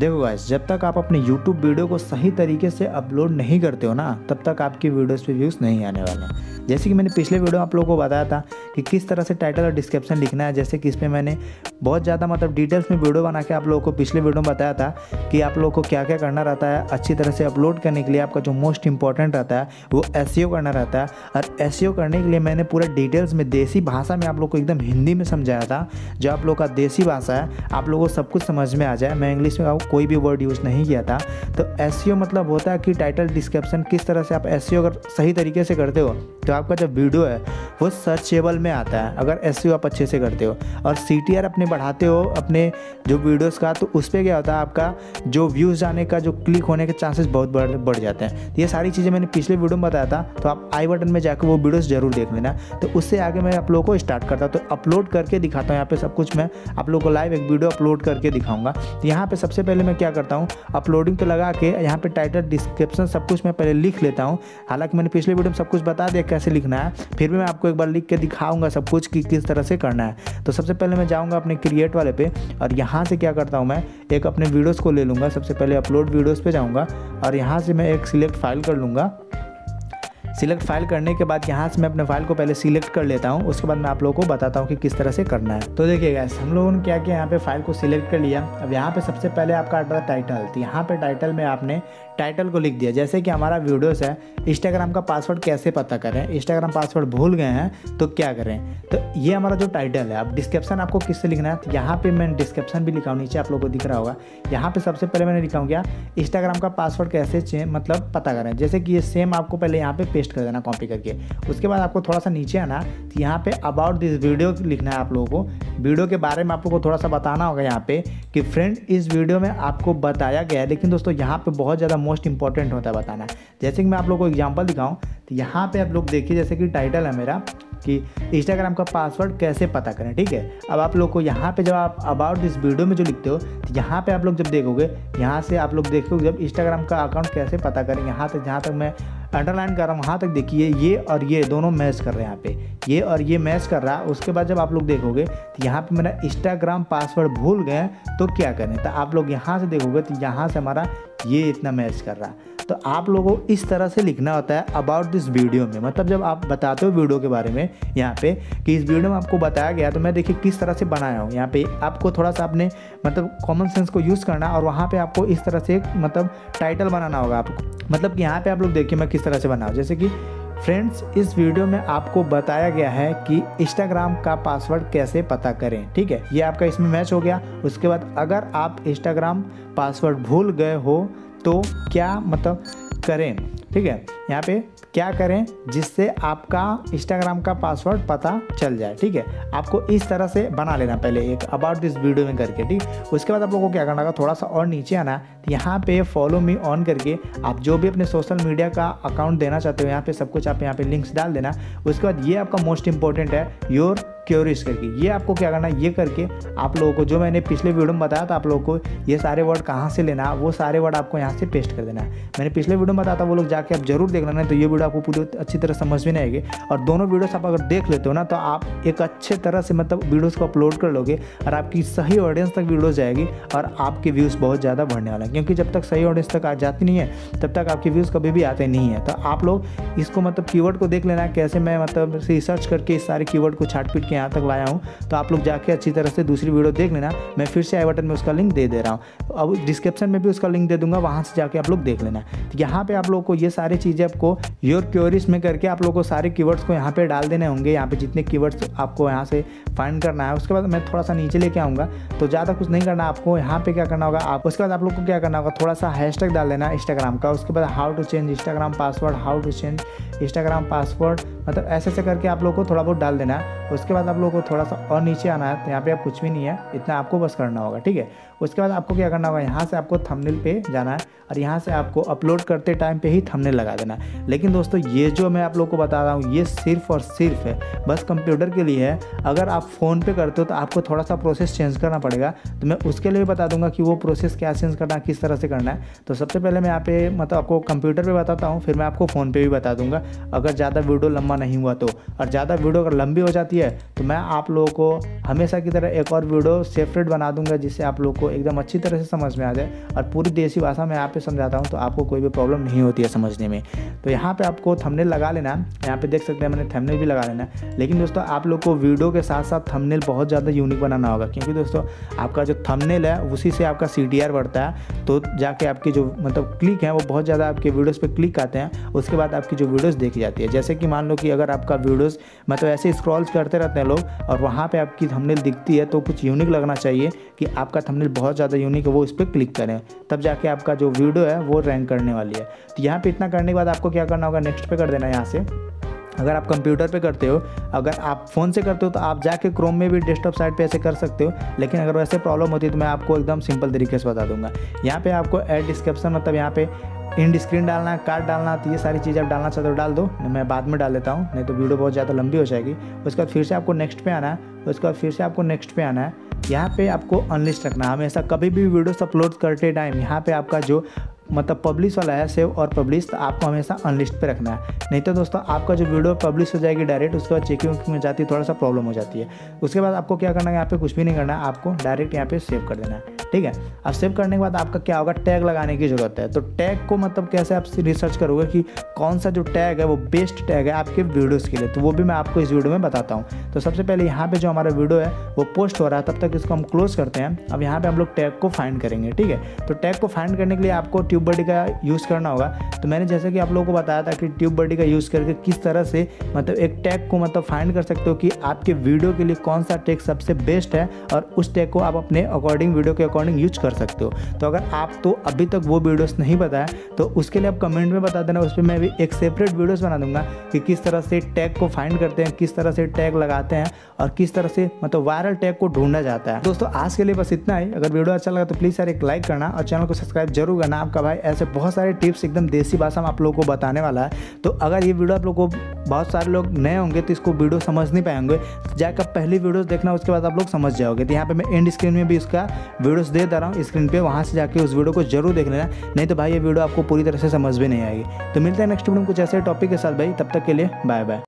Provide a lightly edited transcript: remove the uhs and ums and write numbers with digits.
देखो गाइस, जब तक आप अपने YouTube वीडियो को सही तरीके से अपलोड नहीं करते हो ना, तब तक आपकी वीडियोस पे व्यूज़ नहीं आने वाले हैं। जैसे कि मैंने पिछले वीडियो में आप लोगों को बताया था कि किस तरह से टाइटल और डिस्क्रिप्शन लिखना है, जैसे कि इसमें मैंने बहुत ज़्यादा मतलब डिटेल्स में वीडियो बना के आप लोगों को पिछले वीडियो में बताया था कि आप लोगों को क्या क्या करना रहता है अच्छी तरह से अपलोड करने के लिए। आपका जो मोस्ट इंपॉर्टेंट रहता है वो एसईओ करना रहता है, और एसईओ करने के लिए मैंने पूरा डिटेल्स में देसी भाषा में आप लोग को एकदम हिंदी में समझाया था, जो आप लोग का देसी भाषा है, आप लोगों को सब कुछ समझ में आ जाए। मैं इंग्लिश में कोई भी वर्ड यूज़ नहीं किया था। तो एसईओ मतलब होता है कि टाइटल डिस्क्रिप्शन किस तरह से आप एसईओ अगर सही तरीके से करते हो तो आपका जो वीडियो है वो सर्चेबल में आता है, अगर एसईओ आप अच्छे से करते हो और सीटीआर अपने बढ़ाते हो अपने जो वीडियोस का, तो उस पर क्या होता है आपका जो व्यूज़ आने का, जो क्लिक होने के चांसेस बहुत बढ़ जाते हैं। तो ये सारी चीज़ें मैंने पिछले वीडियो में बताया था, तो आप आई बटन में जाकर वो वीडियोस जरूर देख लेना। तो उससे आगे मैं आप लोगों को स्टार्ट करता हूँ, तो अपलोड करके दिखाता हूँ। यहाँ पे सब कुछ मैं आप लोगों को लाइव एक वीडियो अपलोड करके दिखाऊंगा। तो यहाँ पे सबसे पहले मैं क्या करता हूँ, अपलोडिंग पे लगा के यहाँ पे टाइटल डिस्क्रिप्शन सब कुछ मैं पहले लिख लेता हूँ। हालांकि मैंने पिछले वीडियो में सब कुछ बता दिया कैसे लिखना है, फिर भी मैं आपको एक बार लिख के दिखाऊंगा सब कुछ कि किस तरह से करना है। तो सबसे पहले मैं जाऊँगा अपने क्रिएट वाले पे, और यहाँ से क्या करता हूँ मैं एक अपने वीडियोज़ को ले लूँगा। सबसे पहले अपलोड वीडियोज़ पर जाऊँगा और यहाँ से मैं एक सिलेक्ट फाइल कर लूँगा। सिलेक्ट फाइल करने के बाद यहाँ से मैं अपने फाइल को पहले सिलेक्ट कर लेता हूँ, उसके बाद मैं आप लोगों को बताता हूँ कि किस तरह से करना है। तो देखिए गाइस, हम लोगों ने क्या किया, यहाँ पे फाइल को सिलेक्ट कर लिया। अब यहाँ पे सबसे पहले आपका आता है टाइटल। तो यहाँ पे टाइटल में आपने टाइटल को लिख दिया, जैसे कि हमारा वीडियोस है। इंस्टाग्राम का पासवर्ड कैसे पता करें, इंस्टाग्राम पासवर्ड भूल गए हैं तो क्या करें, तो ये हमारा जो टाइटल है। अब डिस्क्रिप्शन आपको किससे लिखना है, तो यहाँ पे मैंने डिस्क्रिप्शन भी लिखा हूँ, नीचे आप लोगों को दिख रहा होगा। यहाँ पे सबसे पहले मैंने लिखा हूँ क्या, इंस्टाग्राम का पासवर्ड कैसे मतलब पता करें, जैसे कि ये सेम आपको पहले यहाँ पे पेस्ट कर देना कॉपी करके। उसके बाद आपको थोड़ा सा नीचे आना, तो यहाँ पे अबाउट दिस वीडियो लिखना है आप लोगों को, वीडियो के बारे में आप लोगों को थोड़ा सा बताना होगा यहाँ पे कि फ्रेंड इस वीडियो में आपको बताया गया है। लेकिन दोस्तों यहाँ पे बहुत ज़्यादा मोस्ट इंपॉर्टेंट होता है बताना। जैसे कि मैं आप लोगों को एग्जांपल दिखाऊं, तो यहाँ पे आप लोग देखिए, जैसे कि टाइटल है मेरा कि इंस्टाग्राम का पासवर्ड कैसे पता करें, ठीक है। अब आप लोग को यहाँ पे जब आप अबाउट दिस वीडियो में जो लिखते हो, तो यहाँ पे आप लोग जब देखोगे, यहाँ से आप लोग देखोगे जब इंस्टाग्राम का अकाउंट कैसे पता करें, यहाँ तक जहाँ तक मैं अंडरलाइन कर रहा हूँ वहाँ तक देखिए, ये और ये दोनों मैच कर रहे हैं, यहाँ पे ये और ये मैच कर रहा है। उसके बाद जब आप लोग देखोगे तो यहाँ पे मेरा इंस्टाग्राम पासवर्ड भूल गए तो क्या करें, तो आप लोग यहाँ से देखोगे तो यहाँ से हमारा ये इतना मैच कर रहा है। तो आप लोगों को इस तरह से लिखना होता है अबाउट दिस वीडियो में, मतलब जब आप बताते हो वीडियो के बारे में यहाँ पे कि इस वीडियो में आपको बताया गया, तो मैं देखिए किस तरह से बनाया हूँ। यहाँ पे आपको थोड़ा सा अपने मतलब कॉमन सेंस को यूज़ करना, और वहाँ पे आपको इस तरह से मतलब टाइटल बनाना होगा आपको। मतलब कि यहाँ पर आप लोग देखिए मैं किस तरह से बनाऊँ, जैसे कि फ्रेंड्स इस वीडियो में आपको बताया गया है कि इंस्टाग्राम का पासवर्ड कैसे पता करें, ठीक है। ये आपका इसमें मैच हो गया। उसके बाद अगर आप इंस्टाग्राम पासवर्ड भूल गए हो तो क्या मतलब करें, ठीक है। यहाँ पे क्या करें जिससे आपका इंस्टाग्राम का पासवर्ड पता चल जाए, ठीक है। आपको इस तरह से बना लेना पहले एक अबाउट दिस वीडियो में करके, ठीक। उसके बाद आप लोगों को क्या करना होगा, थोड़ा सा और नीचे आना, तो यहाँ पे फॉलो मी ऑन करके आप जो भी अपने सोशल मीडिया का अकाउंट देना चाहते हो यहाँ पे सब कुछ आप यहाँ पे लिंक्स डाल देना। उसके बाद ये आपका मोस्ट इंपॉर्टेंट है योर क्यूरियस करके, ये आपको क्या करना है, ये करके आप लोगों को जो मैंने पिछले वीडियो में बताया था आप लोगों को ये सारे वर्ड कहाँ से लेना है, वो सारे वर्ड आपको यहाँ से पेस्ट कर देना है। मैंने पिछले वीडियो में बताया था, वो लोग जाके आप जरूर देख लेना, तो ये वीडियो आपको पूरी अच्छी तरह समझ में नहीं आएगी। और दोनों वीडियोस आप अगर देख लेते हो ना, तो आप एक अच्छे तरह से मतलब वीडियोस को अपलोड कर लोगे, और आपकी सही ऑडियंस तक वीडियोस जाएगी, और आपके व्यूज़ बहुत ज़्यादा बढ़ने वाला है। क्योंकि जब तक सही ऑडियंस तक जाती नहीं है, तब तक आपके व्यूज़ कभी भी आते नहीं है। तो आप लोग इसको मतलब कीवर्ड को देख लेना, कैसे मैं मतलब रिसर्च करके इस सारे कीवर्ड को छाट पीट के यहाँ तक लाया हूँ। तो आप लोग जाके अच्छी तरह से दूसरी वीडियो देख लेना, मैं फिर से आई बटन में उसका लिंक दे रहा हूँ, अब डिस्क्रिप्शन में भी उसका लिंक दे दूँगा, वहाँ से जाके आप लोग देख लेना। तो यहाँ पर आप लोग को ये सारी चीज़ें आपको योर क्यूरीज में करके आप लोगों को सारे कीवर्ड्स को यहाँ पे डाल देने होंगे, यहाँ पे जितने कीवर्ड्स आपको यहाँ से फाइंड करना है। उसके बाद मैं थोड़ा सा नीचे लेके आऊँगा, तो ज़्यादा कुछ नहीं करना आपको, यहाँ पे क्या करना होगा आप, उसके बाद आप लोग को क्या करना होगा, थोड़ा सा हैशटैग डाल देना इंस्टाग्राम का। उसके बाद how to change Instagram password, how to change Instagram password, मतलब ऐसे ऐसे करके आप लोग को थोड़ा बहुत डाल देना है। उसके बाद आप लोग को थोड़ा सा और नीचे आना है, तो यहाँ पे आप कुछ भी नहीं है, इतना आपको बस करना होगा, ठीक है। उसके बाद आपको क्या करना होगा, यहाँ से आपको थंबनेल पे जाना है, और यहाँ से आपको अपलोड करते टाइम पे ही थंबनेल लगा देना है। लेकिन दोस्तों ये जो मैं आप लोग को बता रहा हूँ, ये सिर्फ और सिर्फ है बस कंप्यूटर के लिए है। अगर आप फ़ोन पे करते हो तो आपको थोड़ा सा प्रोसेस चेंज करना पड़ेगा, तो मैं उसके लिए भी बता दूंगा कि वो प्रोसेस क्या चेंज करना है, किस तरह से करना है। तो सबसे पहले मैं यहाँ पे मतलब आपको कंप्यूटर पर बताता हूँ, फिर मैं आपको फ़ोन पर भी बता दूँगा। अगर ज़्यादा वीडियो लंबा लंबा नहीं हुआ तो, और ज़्यादा वीडियो अगर लंबी हो जाती है तो मैं आप लोगों को हमेशा की तरह एक और वीडियो सेपरेट बना दूंगा जिससे आप लोगों को एकदम अच्छी तरह से समझ में आ जाए और पूरी देसी भाषा में यहाँ पे समझाता हूँ तो आपको कोई भी प्रॉब्लम नहीं होती है समझने में। तो यहाँ पर आपको थंबनेल लगा लेना, यहाँ पर देख सकते हैं मैंने थंबनेल भी लगा लेना। लेकिन दोस्तों आप लोग को वीडियो के साथ साथ थंबनेल बहुत ज़्यादा यूनिक बनाना होगा, क्योंकि दोस्तों आपका जो थंबनेल है उसी से आपका CTR बढ़ता है, तो जाके आपकी जो मतलब क्लिक है वो बहुत ज़्यादा आपके वीडियोस पे क्लिक आते हैं, उसके बाद आपकी जो वीडियोस देखी जाती है। जैसे कि मान लो कि अगर आपका वीडियोस मतलब ऐसे स्क्रॉल करते रहते हैं लोग और वहाँ पे आपकी थंबनेल दिखती है तो कुछ यूनिक लगना चाहिए कि आपका थंबनेल बहुत ज़्यादा यूनिक है, वो उस पर क्लिक करें, तब जाके आपका जो वीडियो है वो रैंक करने वाली है। तो यहाँ पर इतना करने के बाद आपको क्या करना होगा, नेक्स्ट पे कर देना है। यहाँ से अगर आप कंप्यूटर पे करते हो, अगर आप फ़ोन से करते हो तो आप जाके क्रोम में भी डेस्कटॉप साइट पे ऐसे कर सकते हो, लेकिन अगर वैसे प्रॉब्लम होती है तो मैं आपको एकदम सिंपल तरीके से बता दूंगा। यहाँ पे आपको एड डिस्क्रिप्शन मतलब यहाँ पे इंड स्क्रीन डालना, कार्ड डालना, तो ये सारी चीज़ें आप डालना चाहते हो डाल दो, मैं बाद में डाल देता हूँ नहीं तो वीडियो बहुत ज़्यादा लंबी हो जाएगी। उसके बाद फिर से आपको नेक्स्ट पे आना है, उसके बाद फिर से आपको नेक्स्ट पे आना है। यहाँ पे आपको अनलिस्ट रखना है हमेशा, कभी भी वीडियोस अपलोड करते टाइम यहाँ पे आपका जो मतलब पब्लिश वाला है सेव और पब्लिश, तो आपको हमेशा अनलिस्ट पे रखना है, नहीं तो दोस्तों आपका जो वीडियो पब्लिश हो जाएगी डायरेक्ट, उसके बाद चेकिंग में जाती है, थोड़ा सा प्रॉब्लम हो जाती है। उसके बाद आपको क्या करना है, यहाँ पे कुछ भी नहीं करना है, आपको डायरेक्ट यहाँ पे सेव कर देना है, ठीक है। अब सेव करने के बाद आपका क्या होगा, टैग लगाने की ज़रूरत है। तो टैग को मतलब कैसे आप रिसर्च करोगे कि कौन सा जो टैग है वो बेस्ट टैग है आपके वीडियोस के लिए, तो वो भी मैं आपको इस वीडियो में बताता हूँ। तो सबसे पहले यहाँ पे जो हमारा वीडियो है वो पोस्ट हो रहा है तब तक इसको हम क्लोज करते हैं। अब यहाँ पर हम लोग टैग को फाइंड करेंगे, ठीक है। तो टैग को फाइंड करने के लिए आपको TubeBuddy का यूज़ करना होगा। तो मैंने जैसे कि आप लोगों को बताया था कि TubeBuddy का यूज़ करके किस तरह से मतलब एक टैग को मतलब फाइंड कर सकते हो कि आपके वीडियो के लिए कौन सा टैग सबसे बेस्ट है, और उस टैग को आप अपने अकॉर्डिंग वीडियो के यूज कर सकते हो। तो अगर आप तो अभी तक वो वीडियोस नहीं बताया तो उसके लिए आप कमेंट में बता देना, उस पर मैं भी एक सेपरेट वीडियोस बना दूंगा कि किस तरह से टैग को फाइंड करते हैं, किस तरह से टैग लगाते हैं और किस तरह से मतलब वायरल टैग को ढूंढा जाता है। दोस्तों आज के लिए बस इतना ही। अगर वीडियो अच्छा लगा तो प्लीज़ यार एक लाइक करना और चैनल को सब्सक्राइब जरूर करना। आपका भाई ऐसे बहुत सारे टिप्स एकदम देसी भाषा में आप लोगों को बताने वाला है। तो अगर ये वीडियो आप लोगों को बहुत सारे लोग नए होंगे तो इसको वीडियो समझ नहीं पाएंगे, जाकर पहली वीडियोस देखना, उसके बाद आप लोग समझ जाओगे। तो यहाँ पे मैं एंड स्क्रीन में भी उसका वीडियोस दे रहा हूँ स्क्रीन पे, वहाँ से जाके उस वीडियो को जरूर देख लेना, नहीं तो भाई ये वीडियो आपको पूरी तरह से समझ भी नहीं आएगी। तो मिलते हैं नेक्स्ट वीडियो में कुछ ऐसे टॉपिक के साथ भाई, तब तक के लिए बाय बाय।